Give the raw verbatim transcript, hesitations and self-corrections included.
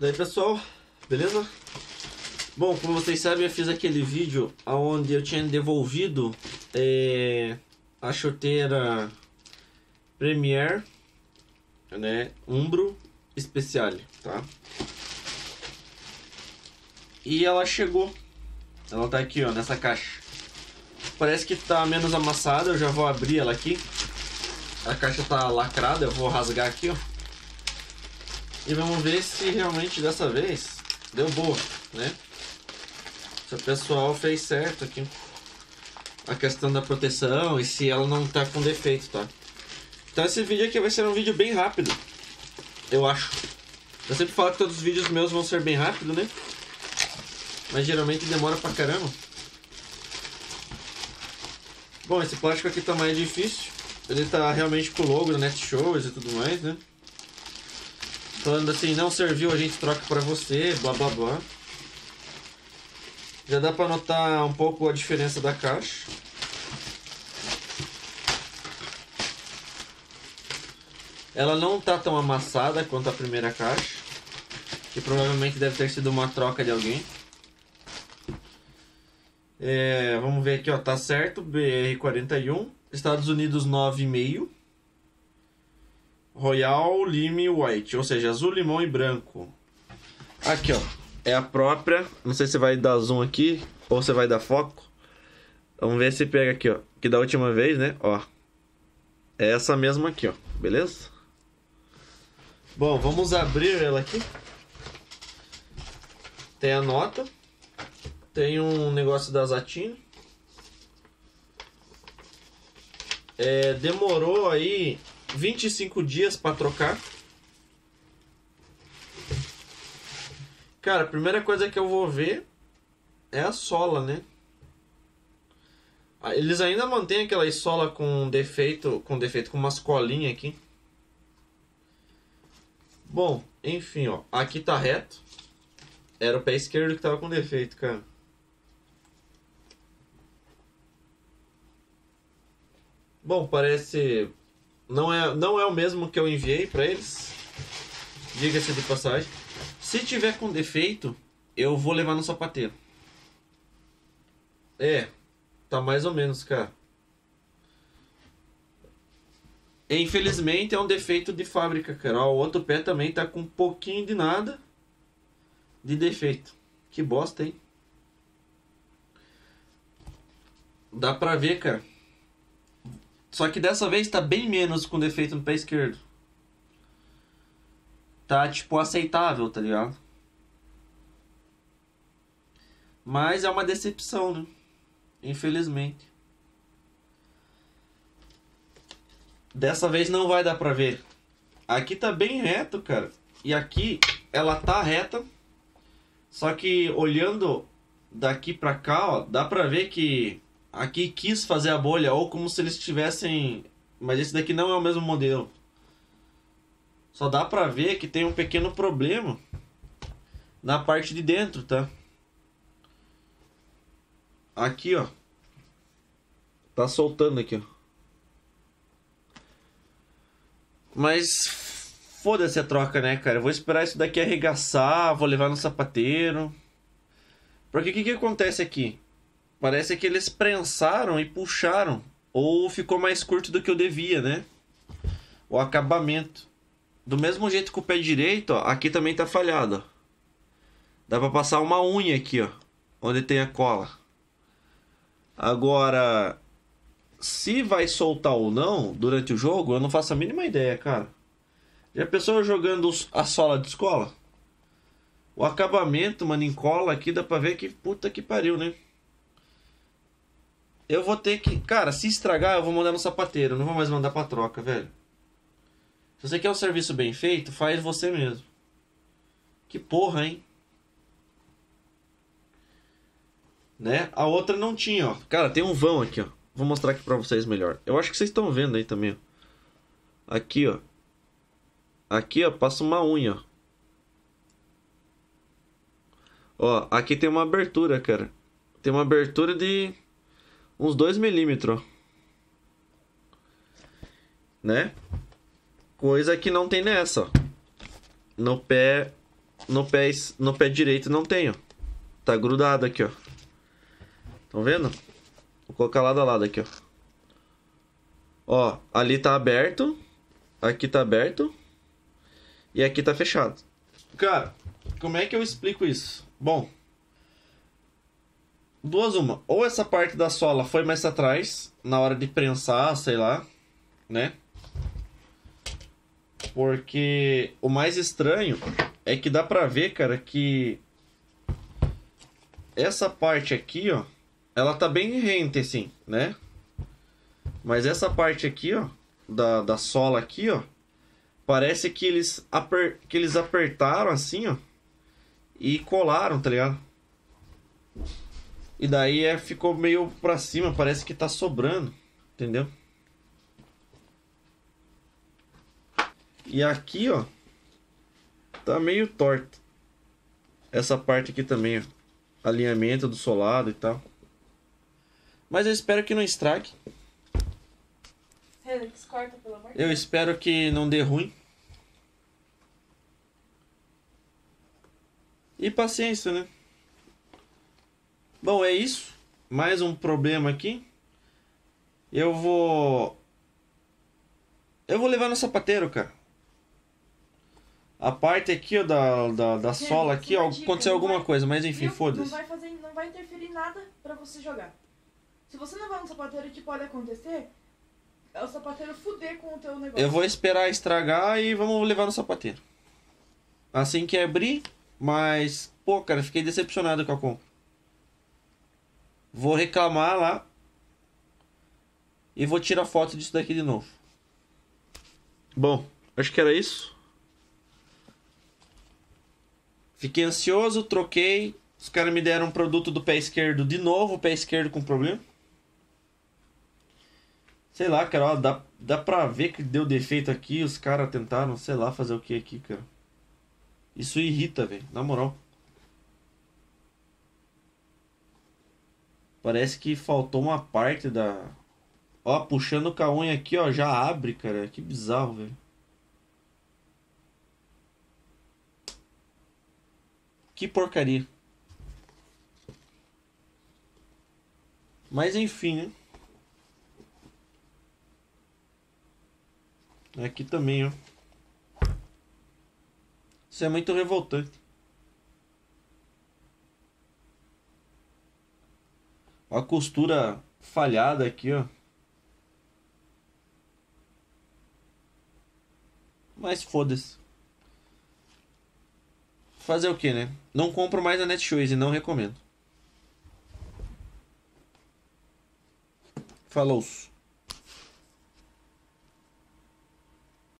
Daí, pessoal, beleza? Bom, como vocês sabem, eu fiz aquele vídeo onde eu tinha devolvido é, a chuteira Premier, né, Umbro Special, tá? E ela chegou, ela tá aqui, ó, nessa caixa. Parece que tá menos amassada, eu já vou abrir ela aqui. A caixa tá lacrada, eu vou rasgar aqui, ó. E vamos ver se realmente dessa vez deu boa, né? Se o pessoal fez certo aqui. A questão da proteção e se ela não tá com defeito, tá? Então esse vídeo aqui vai ser um vídeo bem rápido, eu acho. Eu sempre falo que todos os vídeos meus vão ser bem rápido, né? Mas geralmente demora pra caramba. Bom, esse plástico aqui tá mais difícil. Ele tá realmente com o logo da Netshoes e tudo mais, né? Falando assim, não serviu, a gente troca pra você, blá blá blá. Já dá pra notar um pouco a diferença da caixa. Ela não tá tão amassada quanto a primeira caixa, que provavelmente deve ter sido uma troca de alguém. É, vamos ver aqui, ó, tá certo, B R quarenta e um, Estados Unidos nove vírgula cinco, Royal Lime White, ou seja, azul, limão e branco. Aqui, ó, é a própria, não sei se vai dar zoom aqui, ou se vai dar foco. Vamos ver se pega aqui, ó, que da última vez, né, ó, é essa mesma aqui, ó, beleza? Bom, vamos abrir ela aqui. Tem a nota. Tem um negócio da Zatine. É, demorou aí vinte e cinco dias para trocar. Cara, a primeira coisa que eu vou ver é a sola, né? Eles ainda mantêm aquela sola com defeito, com defeito, com umas colinhas aqui. Bom, enfim, ó, aqui tá reto. Era o pé esquerdo que tava com defeito, cara. Bom, parece... Não é, não é o mesmo que eu enviei pra eles. Diga-se de passagem. Se tiver com defeito, eu vou levar no sapateiro. É, tá mais ou menos, cara. Infelizmente é um defeito de fábrica, cara. Ó, o outro pé também tá com um pouquinho de nada de defeito. Que bosta, hein? Dá pra ver, cara. Só que dessa vez tá bem menos com defeito no pé esquerdo. Tá, tipo, aceitável, tá ligado? Mas é uma decepção, né? Infelizmente. Dessa vez não vai dar pra ver. Aqui tá bem reto, cara. E aqui ela tá reta. Só que olhando daqui pra cá, ó, dá pra ver que... Aqui quis fazer a bolha, ou como se eles tivessem... Mas esse daqui não é o mesmo modelo. Só dá pra ver que tem um pequeno problema na parte de dentro, tá? Aqui, ó. Tá soltando aqui, ó. Mas foda-se a troca, né, cara? Eu vou esperar isso daqui arregaçar, vou levar no sapateiro. Porque o que que acontece aqui? Parece que eles prensaram e puxaram, ou ficou mais curto do que eu devia, né? O acabamento. Do mesmo jeito que o pé direito, ó, aqui também tá falhado, ó. Dá pra passar uma unha aqui, ó, onde tem a cola. Agora, se vai soltar ou não durante o jogo, eu não faço a mínima ideia, cara. Já pensou jogando a sola de escola? O acabamento, mano, em cola aqui, dá pra ver que puta que pariu, né? Eu vou ter que... Cara, se estragar, eu vou mandar no sapateiro. Eu não vou mais mandar pra troca, velho. Se você quer um serviço bem feito, faz você mesmo. Que porra, hein? Né? A outra não tinha, ó. Cara, tem um vão aqui, ó. Vou mostrar aqui pra vocês melhor. Eu acho que vocês estão vendo aí também, ó. Aqui, ó. Aqui, ó, passa uma unha, ó. Ó, aqui tem uma abertura, cara. Tem uma abertura de... Uns dois milímetros, né? Coisa que não tem nessa, ó. No pé no pé, no pé direito não tenho. Tá grudado aqui, ó. Tão vendo? Vou colocar lado a lado aqui, ó. Ó, ali tá aberto. Aqui tá aberto. E aqui tá fechado. Cara, como é que eu explico isso? Bom, duas uma. Ou essa parte da sola foi mais atrás, na hora de prensar, sei lá, né? Porque o mais estranho é que dá pra ver, cara, que essa parte aqui, ó, ela tá bem rente, assim, né? Mas essa parte aqui, ó, da, da sola aqui, ó, parece que eles, aper, que eles apertaram assim, ó, e colaram, tá ligado? E daí é, ficou meio pra cima, parece que tá sobrando, entendeu? E aqui, ó, tá meio torto. Essa parte aqui também, ó, alinhamento do solado e tal. Mas eu espero que não estrague. Felix, corta, pelo amor de Deus. Eu espero que não dê ruim. E paciência, né? Bom, é isso. Mais um problema aqui. Eu vou... Eu vou levar no sapateiro, cara. A parte aqui, ó, da, da, da Sim, sola aqui, ó, aconteceu alguma vai... coisa, mas enfim, foda-se. Não vai fazer, não vai interferir nada pra você jogar. Se você não vai no sapateiro, o que pode acontecer é o sapateiro fuder com o teu negócio. Eu vou esperar estragar e vamos levar no sapateiro. Assim que abrir, mas, pô, cara, fiquei decepcionado com a compra. Vou reclamar lá e vou tirar foto disso daqui de novo. Bom, acho que era isso. Fiquei ansioso, troquei. Os caras me deram um produto do pé esquerdo de novo, o pé esquerdo com problema. Sei lá, cara, ó, dá, dá pra ver que deu defeito aqui. Os caras tentaram, sei lá, fazer o que aqui, cara. Isso irrita, velho, na moral. Parece que faltou uma parte da... Ó, puxando com a unha aqui, ó, já abre, cara. Que bizarro, velho. Que porcaria. Mas enfim, né? Aqui também, ó. Isso é muito revoltante. Ó a costura falhada aqui, ó. Mas foda-se. Fazer o que, né? Não compro mais a Netshoes e não recomendo. Falou-se.